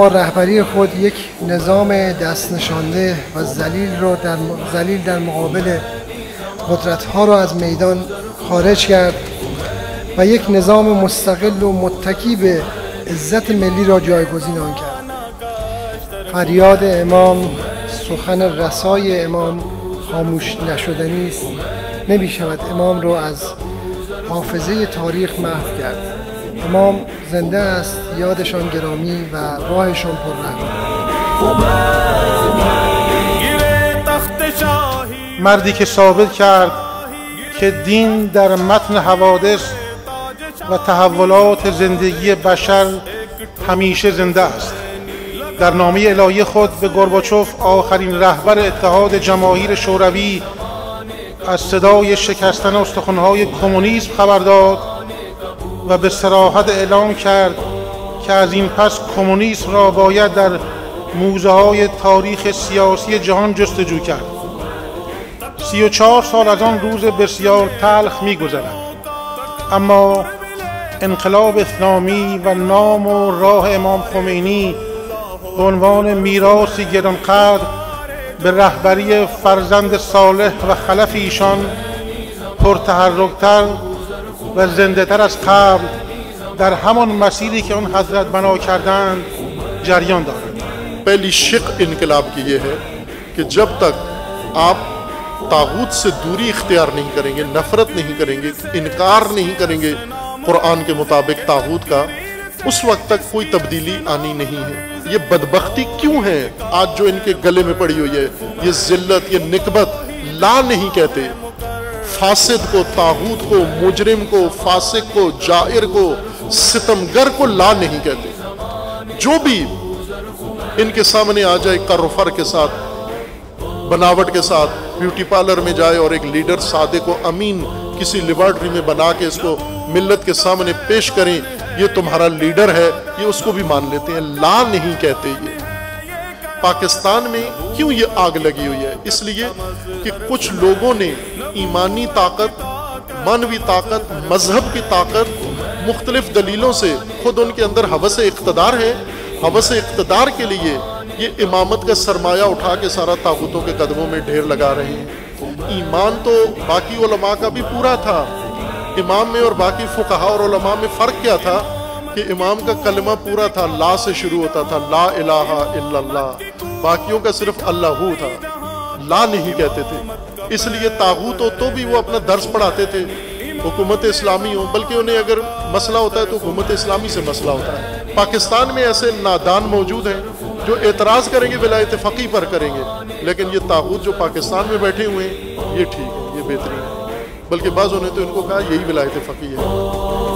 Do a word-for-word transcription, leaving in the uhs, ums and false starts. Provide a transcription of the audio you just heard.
با رهبری خود یک نظام دست نشانده و ذلیل رو در ذلیل در مقابل قدرت‌ها را از میدان خارج کرد و یک نظام مستقل و متکی به عزت ملی را جایگزین آن کرد. فریاد امام، سخن رسای امام خاموش نشدنی است. نمی‌شود امام را از حافظه تاریخ محو کرد. امام زنده است، یادشان گرامی و راهشان پررحمت. مردی که ثابت کرد که دین در متن حوادث و تحولات زندگی بشر همیشه زنده است. در نامه الهی خود به گورباچف، آخرین رهبر اتحاد جماهیر شوروی، از صدای شکستن استخوان‌های کمونیسم خبر داد و به صراحت اعلام کرد که از این پس کمونیسم را باید در موزه‌های تاریخ سیاسی جهان جستجو کرد. سی و چهار سال از آن روز بسیار تلخ می‌گذرد، اما انقلاب اسلامی و نام و راه امام خمینی به عنوان میراثی گرانقدر به رهبری فرزند صالح و خلف ایشان، پرتحرکتر و زنده تر از قبل در همان مسیری که اون حضرت بنا کردند جریان دارد. پہلی شق انقلاب کی یہ ہے کہ جب تک آپ طاغوت سے دوری اختیار نہیں کریں گے، نفرت نہیں کریں گے، انکار نہیں کریں گے قرآن کے مطابق طاغوت کا، اس وقت تک کوئی تبدیلی آنی نہیں ہے. یہ بدبختی کیوں ہے آج جو ان کے گلے میں پڑی ہوئی ہے؟ یہ ذلت، یہ نکبت لا نہیں کہتے. فاسد کو، طاغوت کو، مجرم کو، فاسق کو، جائر کو، ستمگر کو لا نہیں کہتے. جو بھی ان کے سامنے آ جائے کرفر کے ساتھ، بناوٹ کے ساتھ، بیوٹی پارلر میں جائے اور ایک لیڈر صادق و امین کسی لیبارٹری میں بنا کے اس کو ملت کے سامنے پیش کریں، یہ تمہارا لیڈر ہے، یہ اس کو بھی مان لیتے ہیں، لا نہیں کہتے. یہ پاکستان میں کیوں یہ آگ لگی ہوئی ہے؟ اس لیے کہ کچھ لوگوں نے ایمانی طاقت، معنوی طاقت، مذہب کی طاقت، مختلف دلیلوں سے، خود ان کے اندر حوث اقتدار ہے، حوث اقتدار کے لیے یہ امامت کا سرمایہ اٹھا کے سارا طاغوتوں کے قدموں میں ڈھیر لگا رہے ہیں. ایمان تو باقی علماء کا بھی پورا تھا. امام میں اور باقی فقہا اور علماء میں فرق کیا تھا؟ کہ امام کا کلمہ پورا تھا، لا سے شروع ہوتا تھا، لا الہ الا اللہ. باقیوں کا صرف اللہ ہو تھا، لا نہیں کہتے تھے. اس لیے طاغوت ہو تو بھی وہ اپنا درس پڑھاتے تھے، حکومت اسلامی ہو، بلکہ انہیں اگر مسئلہ ہوتا ہے تو حکومت اسلامی سے مسئلہ ہوتا ہے. پاکستان میں ایسے نادان موجود ہیں جو اعتراض کریں گے ولایت فقیہ پر کریں گے، لیکن یہ طاغوت جو پاکستان میں بیٹھے ہوئے ہیں یہ ٹھیک ہے، یہ بہترین ہے، بلکہ بعضوں نے تو ان کو کہا یہی ولایت فقیہ ہے.